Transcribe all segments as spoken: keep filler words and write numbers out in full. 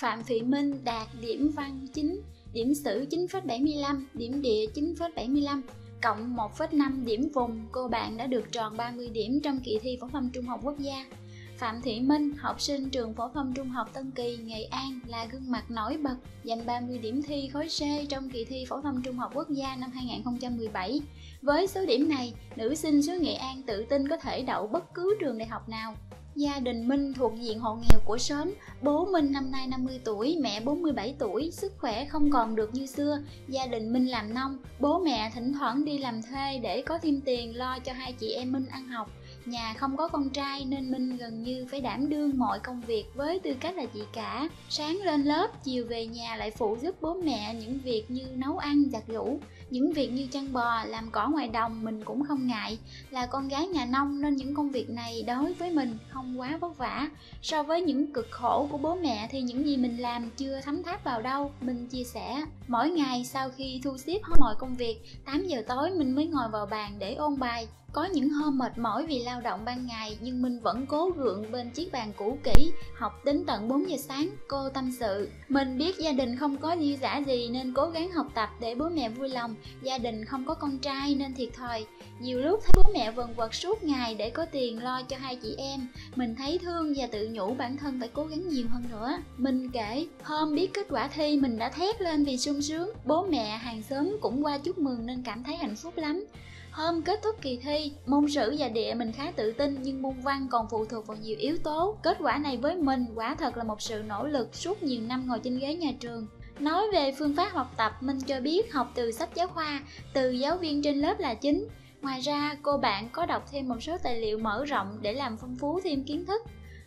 Phạm Thị Minh đạt điểm văn chín, điểm sử chín phẩy bảy mươi lăm, điểm địa chín phẩy bảy mươi lăm, cộng một phẩy năm điểm vùng. Cô bạn đã được tròn ba mươi điểm trong kỳ thi phổ thông trung học quốc gia. Phạm Thị Minh, học sinh trường phổ thông trung học Tân Kỳ, Nghệ An, là gương mặt nổi bật, giành ba mươi điểm thi khối C trong kỳ thi phổ thông trung học quốc gia năm hai nghìn không trăm mười bảy. Với số điểm này, nữ sinh xứ Nghệ An tự tin có thể đậu bất cứ trường đại học nào. Gia đình Minh thuộc diện hộ nghèo của xóm, bố Minh năm nay năm mươi tuổi, mẹ bốn mươi bảy tuổi, sức khỏe không còn được như xưa. Gia đình Minh làm nông, bố mẹ thỉnh thoảng đi làm thuê để có thêm tiền lo cho hai chị em Minh ăn học. Nhà không có con trai nên Minh gần như phải đảm đương mọi công việc với tư cách là chị cả. Sáng lên lớp, chiều về nhà lại phụ giúp bố mẹ những việc như nấu ăn, giặt giũ. Những việc như chăn bò, làm cỏ ngoài đồng mình cũng không ngại. Là con gái nhà nông nên những công việc này đối với mình không quá vất vả. So với những cực khổ của bố mẹ thì những gì mình làm chưa thấm tháp vào đâu, mình chia sẻ. Mỗi ngày sau khi thu xếp hết mọi công việc, tám giờ tối mình mới ngồi vào bàn để ôn bài. Có những hôm mệt mỏi vì lao động ban ngày nhưng Minh vẫn cố gượng bên chiếc bàn cũ kỹ, học đến tận bốn giờ sáng, cô tâm sự. Mình biết gia đình không có dư dả gì nên cố gắng học tập để bố mẹ vui lòng. Gia đình không có con trai nên thiệt thòi. Nhiều lúc thấy bố mẹ vần vật suốt ngày để có tiền lo cho hai chị em. Mình thấy thương và tự nhủ bản thân phải cố gắng nhiều hơn nữa. Minh kể, hôm biết kết quả thi mình đã thét lên vì sung sướng. Bố mẹ hàng xóm cũng qua chúc mừng nên cảm thấy hạnh phúc lắm. Hôm kết thúc kỳ thi, môn sử và địa mình khá tự tin nhưng môn văn còn phụ thuộc vào nhiều yếu tố. Kết quả này với mình quả thật là một sự nỗ lực suốt nhiều năm ngồi trên ghế nhà trường. Nói về phương pháp học tập, Minh cho biết học từ sách giáo khoa, từ giáo viên trên lớp là chính. Ngoài ra, cô bạn có đọc thêm một số tài liệu mở rộng để làm phong phú thêm kiến thức.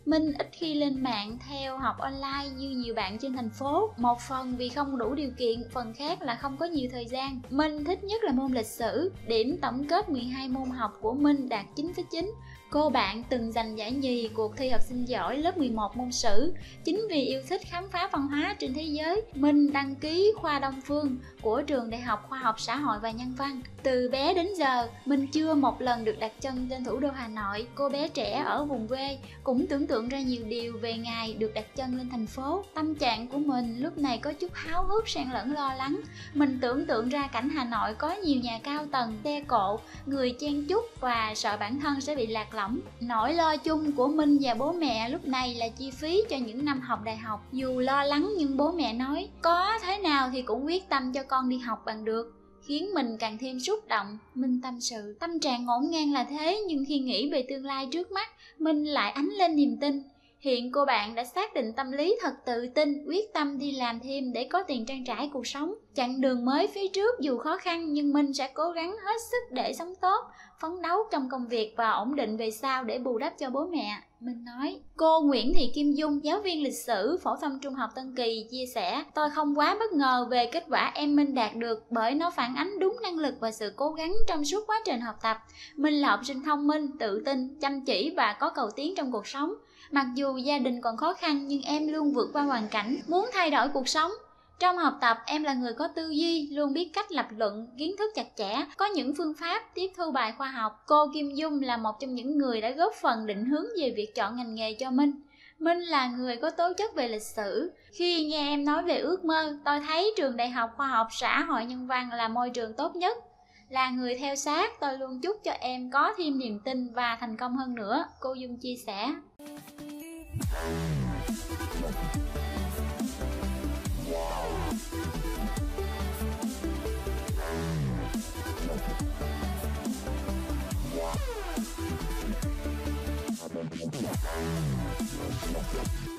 Minh ít khi lên mạng theo học online như nhiều bạn trên thành phố, một phần vì không đủ điều kiện, phần khác là không có nhiều thời gian. Minh thích nhất là môn lịch sử, điểm tổng kết mười hai môn học của Minh đạt chín phẩy chín. Cô bạn từng giành giải nhì cuộc thi học sinh giỏi lớp mười một môn sử. Chính vì yêu thích khám phá văn hóa trên thế giới, Minh đăng ký khoa Đông Phương của Trường Đại học Khoa học Xã hội và Nhân văn. Từ bé đến giờ, Minh chưa một lần được đặt chân lên thủ đô Hà Nội. Cô bé trẻ ở vùng quê cũng tưởng tượng ra nhiều điều về ngày được đặt chân lên thành phố. Tâm trạng của mình lúc này có chút háo hức xen lẫn lo lắng. Mình tưởng tượng ra cảnh Hà Nội có nhiều nhà cao tầng, xe cộ, người chen chúc và sợ bản thân sẽ bị lạc lõng. Nỗi lo chung của Minh và bố mẹ lúc này là chi phí cho những năm học đại học. Dù lo lắng nhưng bố mẹ nói có thế nào thì cũng quyết tâm cho con đi học bằng được, khiến mình càng thêm xúc động. Minh tâm sự, tâm trạng ngổn ngang là thế nhưng khi nghĩ về tương lai trước mắt, Minh lại ánh lên niềm tin. Hiện cô bạn đã xác định tâm lý thật tự tin, quyết tâm đi làm thêm để có tiền trang trải cuộc sống. Chặng đường mới phía trước dù khó khăn nhưng Minh sẽ cố gắng hết sức để sống tốt, phấn đấu trong công việc và ổn định về sau để bù đắp cho bố mẹ. Minh nói, cô Nguyễn Thị Kim Dung, giáo viên lịch sử phổ thông trung học Tân Kỳ chia sẻ, tôi không quá bất ngờ về kết quả em Minh đạt được bởi nó phản ánh đúng năng lực và sự cố gắng trong suốt quá trình học tập. Minh là học sinh thông minh, tự tin, chăm chỉ và có cầu tiến trong cuộc sống. Mặc dù gia đình còn khó khăn nhưng em luôn vượt qua hoàn cảnh, muốn thay đổi cuộc sống. Trong học tập, em là người có tư duy, luôn biết cách lập luận, kiến thức chặt chẽ, có những phương pháp tiếp thu bài khoa học. Cô Kim Dung là một trong những người đã góp phần định hướng về việc chọn ngành nghề cho Minh. Minh là người có tố chất về lịch sử. Khi nghe em nói về ước mơ, tôi thấy Trường Đại học Khoa học Xã hội Nhân văn là môi trường tốt nhất. Là người theo sát, tôi luôn chúc cho em có thêm niềm tin và thành công hơn nữa, cô Dung chia sẻ. We'll be right back.